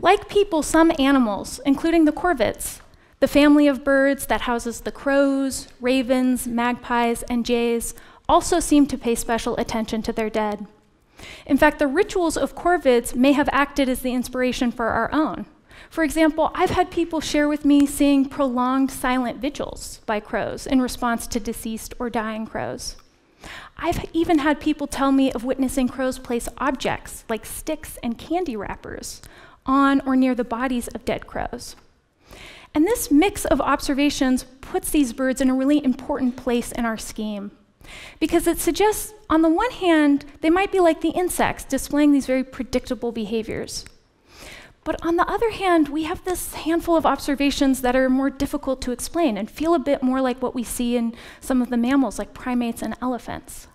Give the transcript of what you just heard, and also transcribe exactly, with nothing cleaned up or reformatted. Like people, some animals, including the corvids, the family of birds that houses the crows, ravens, magpies, and jays, also seem to pay special attention to their dead. In fact, the rituals of corvids may have acted as the inspiration for our own. For example, I've had people share with me seeing prolonged silent vigils by crows in response to deceased or dying crows. I've even had people tell me of witnessing crows place objects like sticks and candy wrappers on or near the bodies of dead crows. And this mix of observations puts these birds in a really important place in our scheme, because it suggests, on the one hand, they might be like the insects, displaying these very predictable behaviors. But on the other hand, we have this handful of observations that are more difficult to explain and feel a bit more like what we see in some of the mammals, like primates and elephants.